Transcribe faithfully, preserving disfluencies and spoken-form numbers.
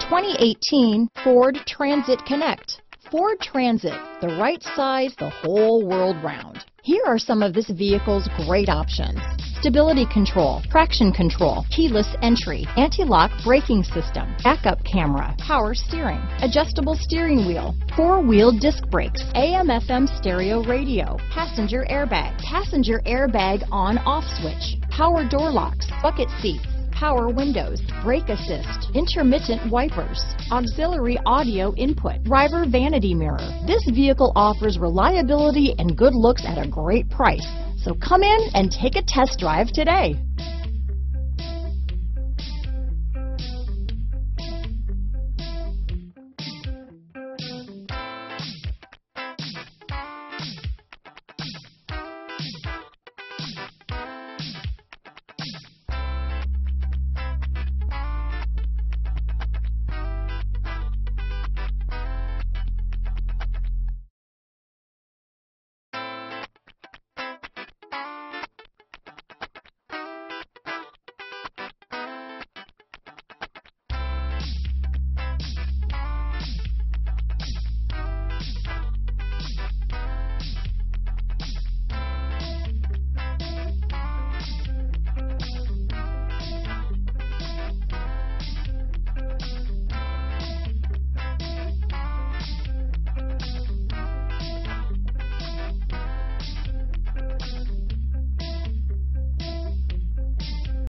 twenty eighteen Ford Transit Connect. Ford Transit, the right size the whole world round. Here are some of this vehicle's great options: stability control, traction control, keyless entry, anti-lock braking system, backup camera, power steering, adjustable steering wheel, four-wheel disc brakes, A M F M stereo radio, passenger airbag, passenger airbag on-off switch, power door locks, bucket seats, power windows, brake assist, intermittent wipers, auxiliary audio input, driver vanity mirror. This vehicle offers reliability and good looks at a great price. So come in and take a test drive today.